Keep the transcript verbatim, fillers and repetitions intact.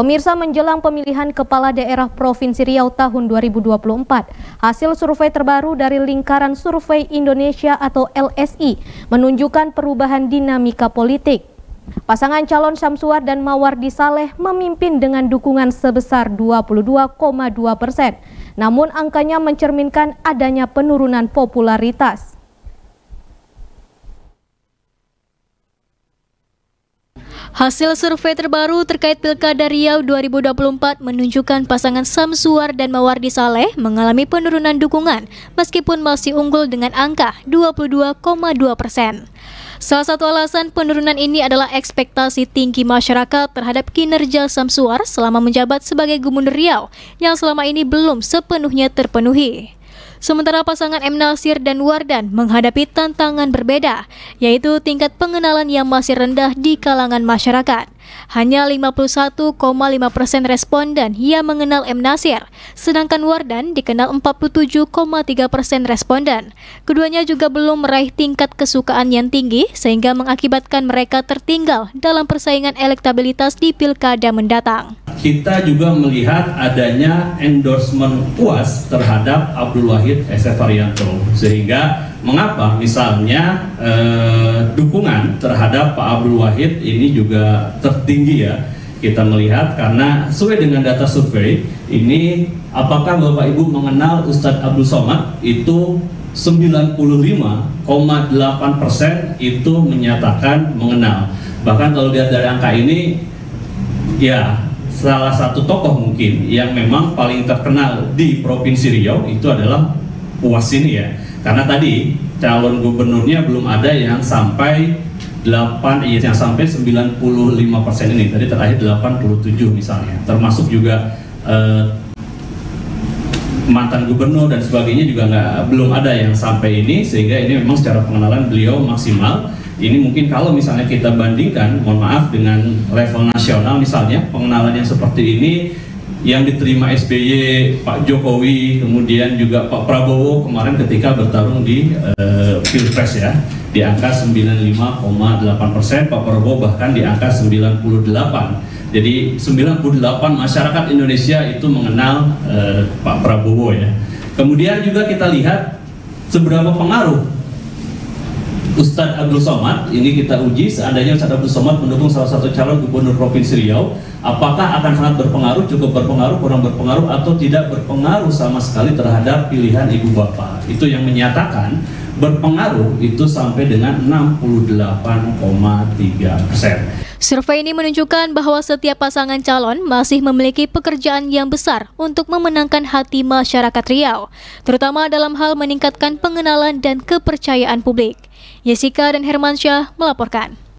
Pemirsa, menjelang pemilihan Kepala Daerah Provinsi Riau tahun dua ribu dua puluh empat, hasil survei terbaru dari Lingkaran Survei Indonesia atau L S I menunjukkan perubahan dinamika politik. Pasangan calon Syamsuar dan Mawardi Saleh memimpin dengan dukungan sebesar dua puluh dua koma dua persen. Namun angkanya mencerminkan adanya penurunan popularitas. Hasil survei terbaru terkait Pilkada Riau dua ribu dua puluh empat menunjukkan pasangan Syamsuar dan Mawardi Saleh mengalami penurunan dukungan meskipun masih unggul dengan angka dua puluh dua koma dua persen. Salah satu alasan penurunan ini adalah ekspektasi tinggi masyarakat terhadap kinerja Syamsuar selama menjabat sebagai Gubernur Riau yang selama ini belum sepenuhnya terpenuhi. Sementara pasangan M. Nasir dan Wardan menghadapi tantangan berbeda, yaitu tingkat pengenalan yang masih rendah di kalangan masyarakat. Hanya lima puluh satu koma lima persen responden yang mengenal M. Nasir, sedangkan Wardan dikenal empat puluh tujuh koma tiga persen responden. Keduanya juga belum meraih tingkat kesukaan yang tinggi, sehingga mengakibatkan mereka tertinggal dalam persaingan elektabilitas di pilkada mendatang. Kita juga melihat adanya endorsement puas terhadap Abdul Wahid Sefarianto, sehingga mengapa misalnya eh, dukungan terhadap Pak Abdul Wahid ini juga tertinggi ya. Kita melihat karena sesuai dengan data survei ini, apakah Bapak Ibu mengenal Ustadz Abdul Somad, itu sembilan puluh lima koma delapan persen itu menyatakan mengenal. Bahkan kalau lihat dari angka ini ya, salah satu tokoh mungkin yang memang paling terkenal di Provinsi Riau itu adalah Wasini ya. Karena tadi calon gubernurnya belum ada yang sampai delapan yang sampai sembilan puluh lima persen ini. Tadi terakhir delapan puluh tujuh misalnya. Termasuk juga eh, mantan gubernur dan sebagainya juga nggak belum ada yang sampai ini, sehingga ini memang secara pengenalan beliau maksimal. Ini mungkin kalau misalnya kita bandingkan, mohon maaf, dengan level nasional misalnya, pengenalan yang seperti ini yang diterima S B Y, Pak Jokowi, kemudian juga Pak Prabowo kemarin ketika bertarung di uh, Pilpres ya, di angka sembilan puluh lima koma delapan persen, Pak Prabowo bahkan di angka sembilan puluh delapan. Jadi sembilan puluh delapan masyarakat Indonesia itu mengenal uh, Pak Prabowo ya. Kemudian juga kita lihat seberapa pengaruh Ustadz Abdul Somad, ini kita uji seandainya Ustadz Abdul Somad mendukung salah satu calon gubernur Provinsi Riau, apakah akan sangat berpengaruh, cukup berpengaruh, kurang berpengaruh, atau tidak berpengaruh sama sekali terhadap pilihan ibu bapak. Itu yang menyatakan berpengaruh itu sampai dengan enam puluh delapan koma tiga persen. Survei ini menunjukkan bahwa setiap pasangan calon masih memiliki pekerjaan yang besar untuk memenangkan hati masyarakat Riau, terutama dalam hal meningkatkan pengenalan dan kepercayaan publik. Jessica dan Hermansyah melaporkan.